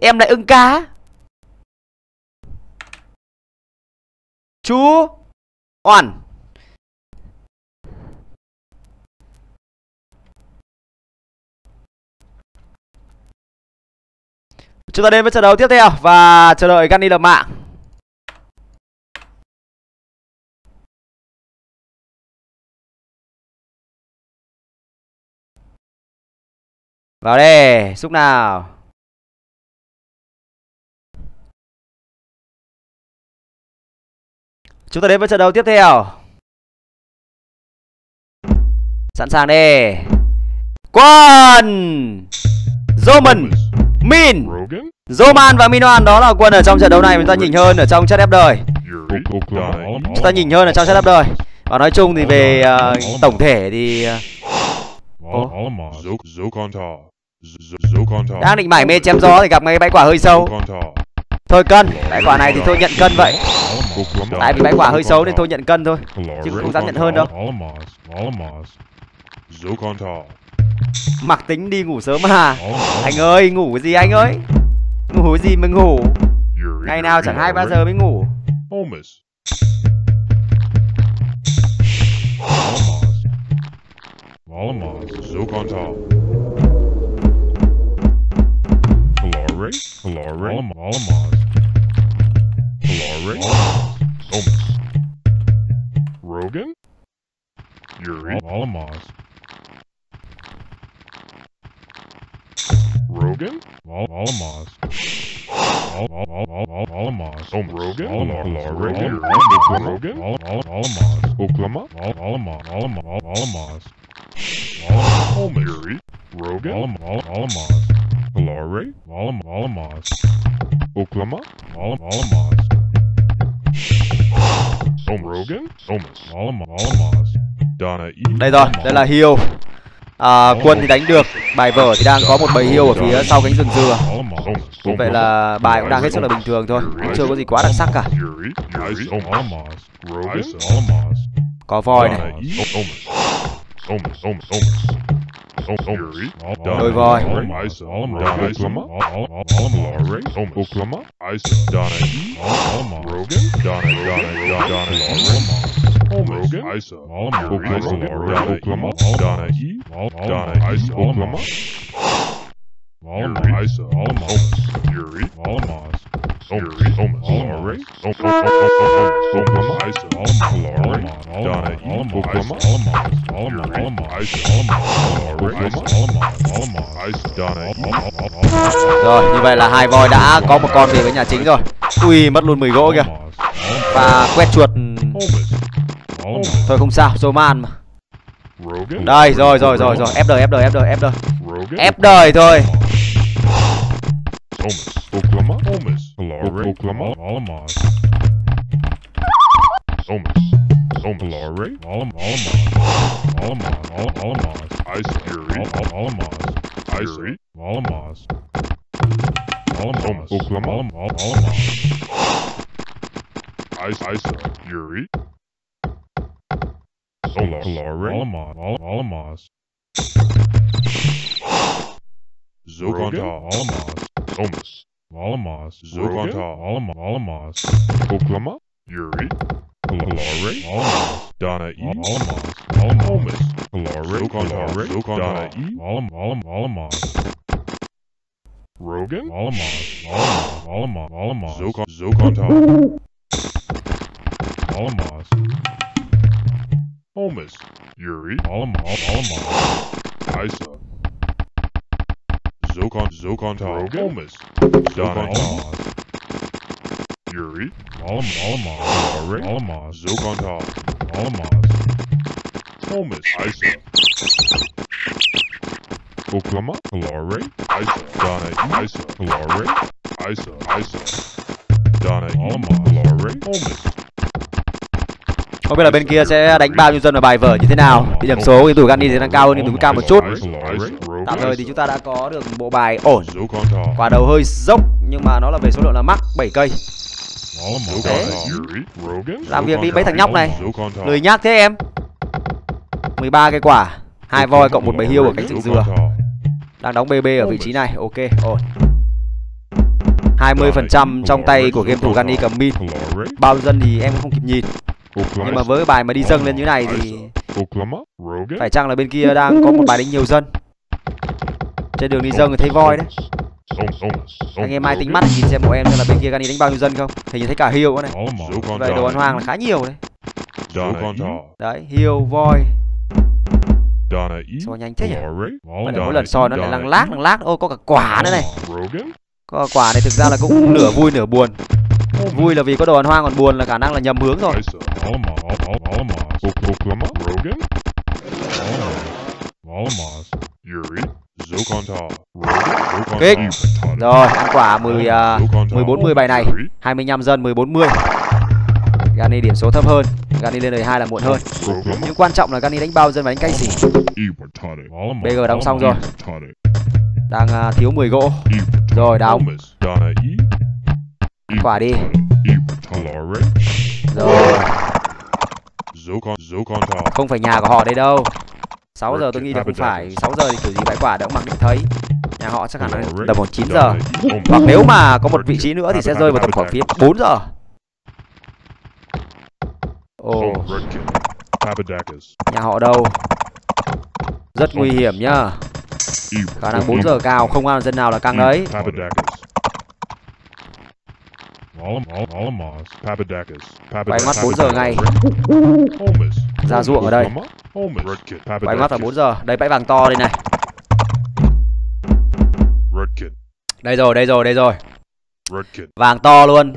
thì em lại ưng cá. Chú Oản. Chúng ta đến với trận đấu tiếp theo và chờ đợi Gunny lập mạng. Vào đây, xúc nào. Chúng ta đến với trận đấu tiếp theo. Sẵn sàng đi. Quân Roman, Min, Roman và Minoan, đó là quân ở trong trận đấu này. Chúng ta nhìn hơn ở trong chat ép đời. Chúng ta nhìn hơn ở trong chat ép đời. Và nói chung thì về tổng thể thì đang định mải mê chém gió thì gặp ngay bãi quả hơi sâu. Thôi cân, bãi quả này thì thôi nhận cân vậy. Tại vì bãi quả hơi xấu nên thôi nhận cân thôi, chứ không dám nhận hơn đâu. Mặc tính đi ngủ sớm mà. Anh ơi, ngủ gì anh ơi? Ngủ gì mà ngủ? Ngày nào chẳng 2-3 giờ mới ngủ. Rogan? Yuri Alamos. Rogan? Alamos. Alamos. Rogan? Rogan? Alamos. Oklahoma? Alamos. Alamos. Alamos. Rogan? Alamos. Alare? Alamos. Oklahoma? Alamos. Đây rồi, đây là Hiêu. Quân thì đánh được. Bài vở thì đang có một bầy Hiêu ở phía sau cánh rừng dừa. Vậy là bài cũng đang hết sức là bình thường thôi, chưa có gì quá đặc sắc cả. Có voi này. Đôi voi. Rồi, như vậy là hai voi đã có một con về với nhà chính rồi. Ui, mất luôn 10 gỗ kìa. Và quét chuột. Thôi không sao, Zoman mà. Đây, rồi, ép đời. Ép đời thôi. Oklahoma, Yuri, Donna E, Donna E, Rogan, Holmes, Yuri, Isa. Zocontar, Holmes, Donna Yuri, Alamos, Zocontar, Alamos, Holmes, Isa, Oklahoma, Hilare, Isa, Donna, Isa, Hilare, Isa, Isa, Donna, Alamos, Hilare, Holmes. Không biết là bên kia sẽ đánh bao nhiêu dân vào bài vở như thế nào. Thì điểm số thì tụi Gunny thì đang cao hơn, nhưng tụi cao một chút. Tạm thời thì chúng ta đã có được bộ bài ổn. Quả đầu hơi dốc nhưng mà nó là về số lượng là mắc 7 cây. Thế. Làm việc đi mấy thằng nhóc này. Lười nhác thế em. 13 cái quả, 2 voi cộng 1 bầy hiêu ở cánh rừng dừa. Đang đóng BB ở vị trí này, ok, ổn. 20% trong tay của game thủ Gani cầm min. Bao dân thì em không kịp nhìn. Nhưng mà với cái bài mà đi dâng lên như này thì phải chăng là bên kia đang có một bài đánh nhiều dân. Trên đường đi dâng thì thấy voi đấy. Anh em ai tính mắt thì nhìn xem bọn em xem là bên kia Gani đánh bao nhiêu dân không. Hình như thấy cả hiêu nữa này. Vậy đồ ăn hoang là khá nhiều đấy. Đấy, hiêu, voi. Sao nhanh thế nhỉ? Mỗi lần soi nó lại lăng lác. Ôi có cả quả nữa này. Có quả này thực ra là cũng nửa vui nửa buồn. Vui là vì có đồ ăn hoang, còn buồn là khả năng là nhầm hướng rồi. Kích. Rồi, ăn quả 10-40 bài này. 25 dân 10-40. Gani điểm số thấp hơn, Gani lên đời 2 là muộn hơn. Nhưng quan trọng là Gani đánh bao dân và đánh cay xỉ. BG đóng xong rồi. Đang thiếu 10 gỗ. Rồi đóng. Quả đi. Rồi. Không phải nhà của họ đây đâu. 6 giờ tôi nghĩ là không phải. 6 giờ thì kiểu gì bãi quả đã cũng mặc định thấy. Nhà họ chắc hẳn là tầm 9 giờ. Hoặc nếu mà có một vị trí nữa thì sẽ rơi vào tầm khoảng phía 4 giờ. Ồ, nhà họ đâu? Rất nguy hiểm nhá. Khả năng 4 giờ cao, không ai dân nào là căng đấy. Quay mắt 4 giờ ngay. Ra ruộng ở đây. Quay mắt vào 4 giờ, đây bãi vàng to đây này. Đây rồi. Vàng to luôn.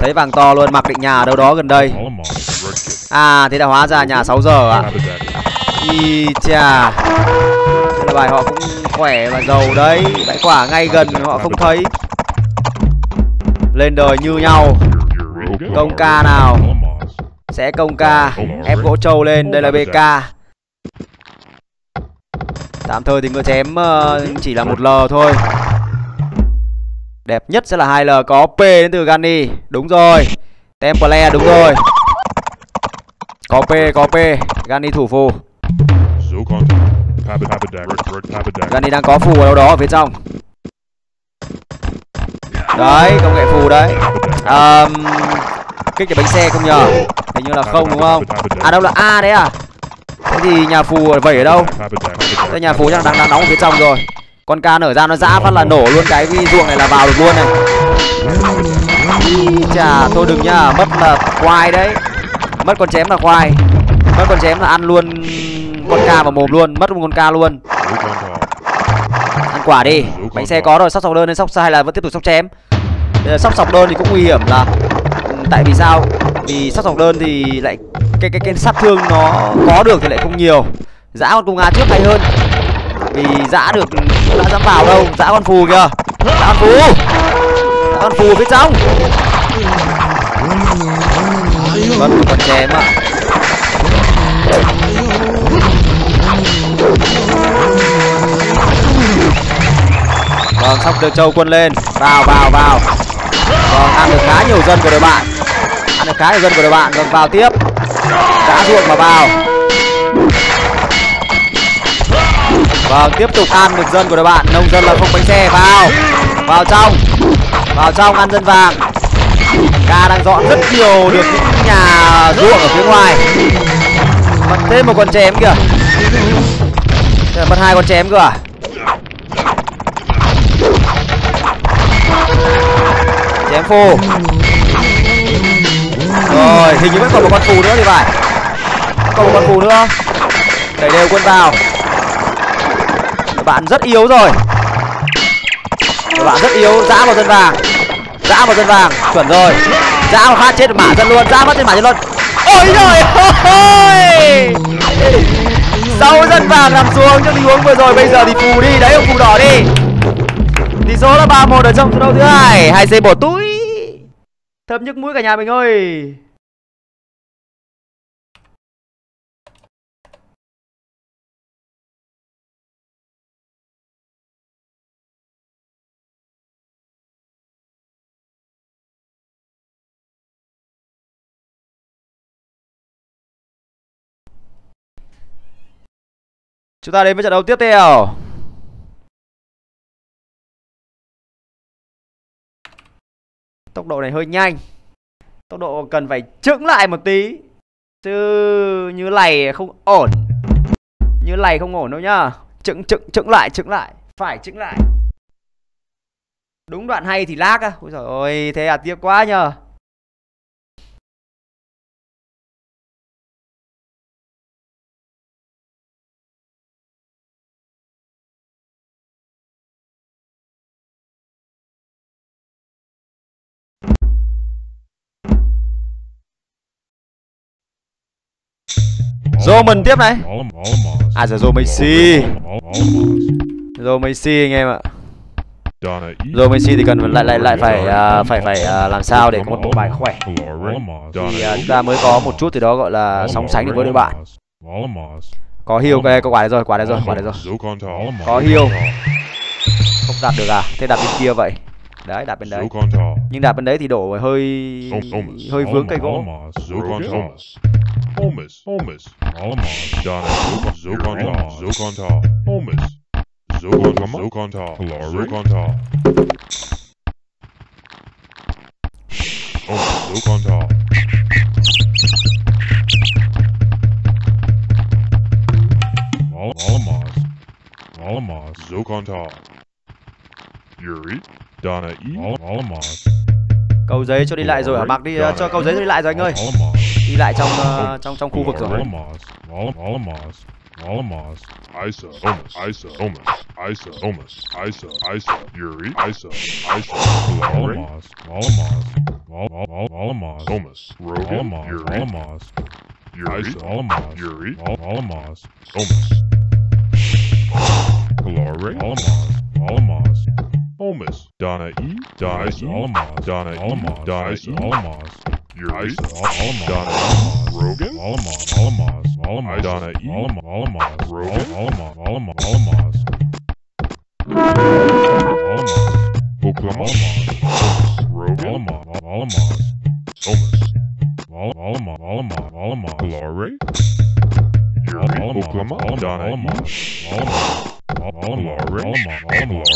Thấy vàng to luôn, mặc định nhà ở đâu đó gần đây. À, thế là hóa ra nhà 6 giờ à. Ý chà. Thế là bài họ cũng khỏe và giàu đấy. Bãi quả ngay gần họ không thấy. Lên đời như nhau. Công ca nào. Sẽ công ca. Ép gỗ trâu lên, đây là BK. Tạm thời thì người chém chỉ là 1L thôi. Đẹp nhất sẽ là 2L, có P đến từ Gani. Đúng rồi. Temple đúng rồi. Có P. Gani thủ phù. Gani đang có phù ở đâu đó ở phía trong. Đấy, công nghệ phù đấy. Kích để bánh xe không nhờ. Hình như là không đúng không? À đâu là A đấy à? Thế thì nhà phù vẩy ở đâu? Thế nhà phù chắc là đang nóng ở phía trong rồi. Con ca nở ra nó dã phát là nổ luôn cái ruộng này là vào được luôn này. Chà, thôi đừng nhá, mất là khoai đấy. Mất con chém là khoai. Mất con chém là ăn luôn con ca vào mồm luôn, mất con ca luôn. Ăn quả đi. Bánh xe có rồi, sóc sọc đơn lên sóc sai là vẫn tiếp tục sóc chém. Sóc sọc đơn thì cũng nguy hiểm là tại vì sao? Vì sóc sọc đơn thì lại cái sát thương nó có được thì lại không nhiều. Dã con cung A trước hay hơn. Vì dã được đã dám vào đâu. Dã con phù kìa. Dã con phù phía trong. Mất một con chém ạ. Vâng, sóc được châu quân lên. Vào. Vâng, ăn được khá nhiều dân của đội bạn. Vâng, vào tiếp. Dã ruộng mà vào. Vâng, tiếp tục ăn được dân của đội bạn. Nông dân là không bánh xe, vào trong ăn dân vàng. Ca đang dọn rất nhiều được những nhà ruộng ở phía ngoài. Mất thêm một con chém kìa. Mất 2 con chém kìa. Chém phù. Rồi, hình như vẫn còn một con phù nữa thì phải. Còn một con phù nữa. Đẩy đều quân vào. Bạn rất yếu rồi. Bạn rất yếu. Dã vào dân vàng. Chuẩn rồi. Dã vào phát chết mã dân luôn. Ôi trời ơi. Sau dân vàng nằm xuống trong tình huống vừa rồi. Bây giờ thì phù đi. Đấy, phù đỏ đi. Tỷ số là 3-1 ở trong round thứ 2. 2C bổ túi. Thơm nhức mũi cả nhà mình ơi. Chúng ta đến với trận đấu tiếp theo. Tốc độ này hơi nhanh, tốc độ cần phải chững lại một tí, chứ như này không ổn. Như này không ổn đâu nhá. Chững lại. Phải chững lại. Đúng đoạn hay thì lag á. Ôi trời ơi, thế à, tiếc quá nhờ. Rồi mình tiếp này. À giờ Messi anh em ạ. Rồi Messi thì cần lại phải làm sao để có một bộ bài khỏe thì chúng ta mới có một chút thì đó gọi là sóng sánh được với đội bạn. Có hiêu cái có quả đấy rồi. Có hiêu. Không đặt được à? Thế đặt bên kia vậy. Đấy, đặt bên đấy. Nhưng đặt bên đấy thì đổ hơi vướng cây gỗ. Cầu giấy cho đi lại rồi hả? Mặc đi cho cầu giấy cho đi lại rồi anh ơi. Đi lại trong khu vực rồi. Almas, Donna E, Dice, Almas, Donna E, Dice, Almas, Urice, Almas, Donna E, Rogan, Almas, Almas, Almas, Donna E, Almas, Almas, Rogan, Almas, Almas, Almas, Almas, Oklahoma, Almas, Rogan, Almas, Almas, Almas, Almas, Almas, Almas, Laurie, Urice, Oklahoma, Donna E, Almas,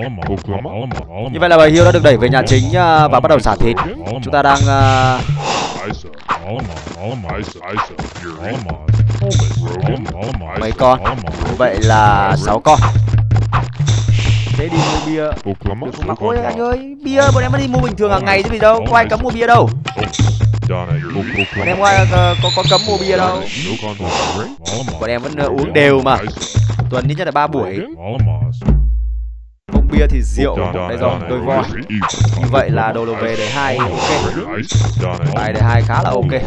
Almas. Như vậy là bài hiêu đã được đẩy về nhà chính và bắt đầu xả thịt. Chúng ta đang mấy con, vậy là 6 con. Thế đi mua bia đừng mặc ôi anh ơi, bia bọn em vẫn đi mua bình thường hàng ngày chứ gì đâu, có ai cấm mua bia đâu. Bọn em có cấm mua bia đâu. Bọn em vẫn uống đều mà. Tuần ít nhất là 3 buổi. Không bia thì rượu. Đây rồi, đôi voi. Như vậy là đồ về đời 2 ok. Bài đời 2 khá là ok.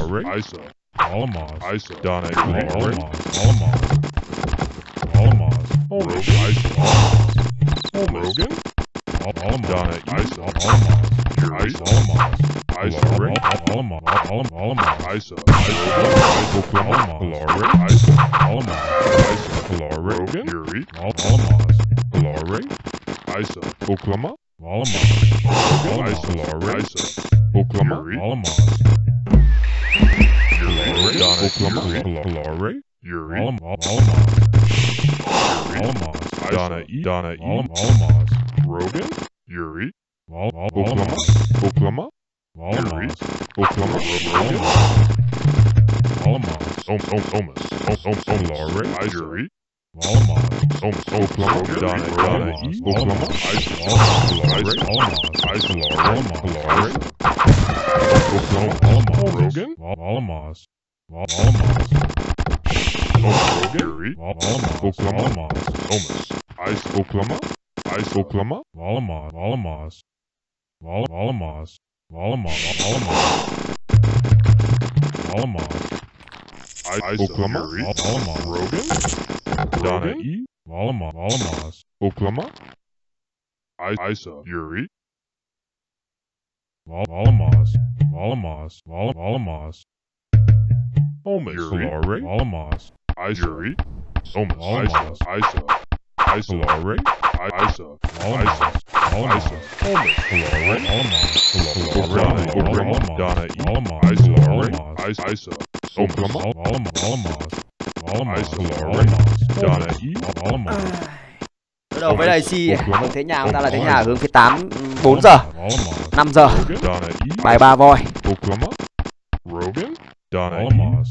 Bắt đầu với đầy si. Thế nhà chúng ta là thế nhà hướng phía 8, 4 giờ, 5 giờ. Bài 3 voi. Alamos.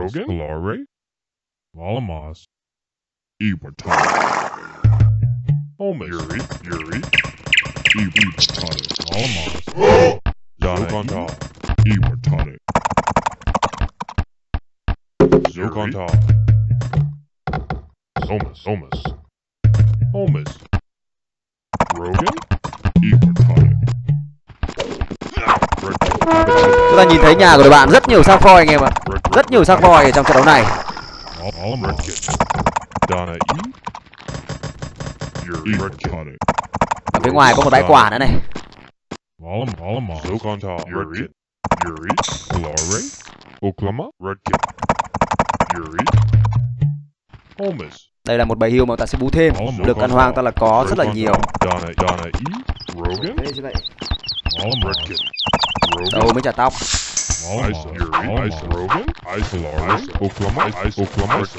Yuri. Hilare. Alamos. Iwata. Almas. Yuri. Iwata. Alamos. Zokanta. Iwata. Zokanta. Almas. Chúng ta nhìn thấy nhà của đội bạn rất nhiều xác voi anh em ạ. Rất nhiều xác voi ở trong trận đấu này. Ở phía ngoài có một bãi quả nữa này. Đây là một bài hưu mà ta sẽ bú thêm. Lực ăn hoang ta là có rất là nhiều. Đâu mới trả tóc.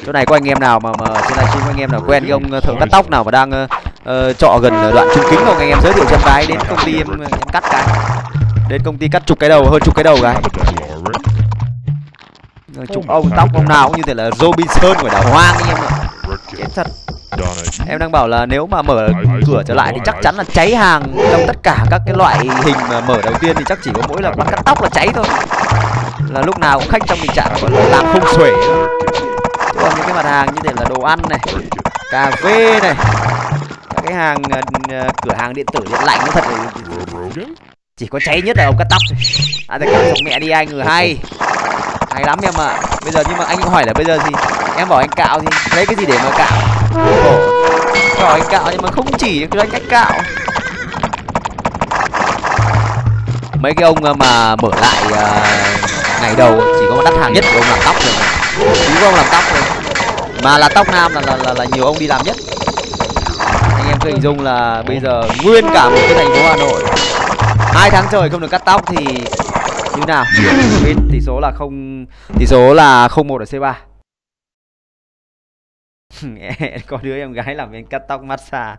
Chỗ này có anh em nào mà trên livestream có anh em nào quen cái ông thợ cắt tóc nào mà đang trọ gần đoạn trung kính không? Anh em giới thiệu cho cái đến công ty em cắt cái. Đến công ty cắt chục cái đầu, hơn chục cái đầu cái. Chục ông tóc ông nào cũng như thế là Robinson của đảo hoang anh em ạ. Chết thật. Em đang bảo là nếu mà mở cửa trở lại thì chắc chắn là cháy hàng. Trong tất cả các cái loại hình mà mở đầu tiên thì chắc chỉ có mỗi là bắt cắt tóc là cháy thôi. Là lúc nào cũng khách trong tình trạng gọi là làm không xuể thôi. Chứ còn những cái mặt hàng như thế là đồ ăn này, cà phê này, các cái hàng cửa hàng điện tử điện lạnh nó thật là chỉ có cháy nhất là ông cắt tóc thôi. À thì cắt chồng mẹ đi anh, người hay. Hay lắm em ạ. Bây giờ nhưng mà anh hỏi là bây giờ gì? Em bảo anh cạo thì lấy cái gì để mà cạo? Cho anh cạo nhưng mà không chỉ cho anh cách cạo. Mấy cái ông mà mở lại ngày đầu chỉ có một đắt hàng nhất của ông làm tóc rồi. Chú của ông làm tóc rồi. Mà là tóc nam là nhiều ông đi làm nhất. Anh em cứ hình dung là bây giờ nguyên cả một cái thành phố Hà Nội 2 tháng trời không được cắt tóc thì như nào? Tỷ số là không một ở C3. Có đứa em gái làm mình cắt tóc massage.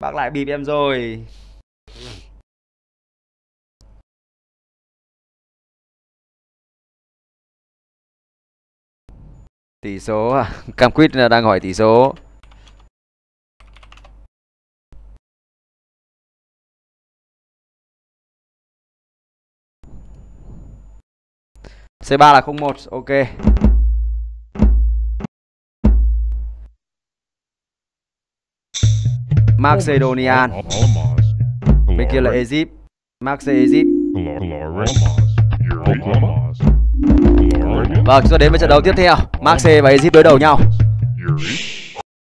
Bác lại bịp em rồi. Tỷ số à? Cam Quýt đang hỏi tỷ số. C3 là 01, ok. Macedonian. Bên kia là Egypt. Vâng, chúng ta đến với trận đấu tiếp theo. Mace và Egypt đối đầu nhau.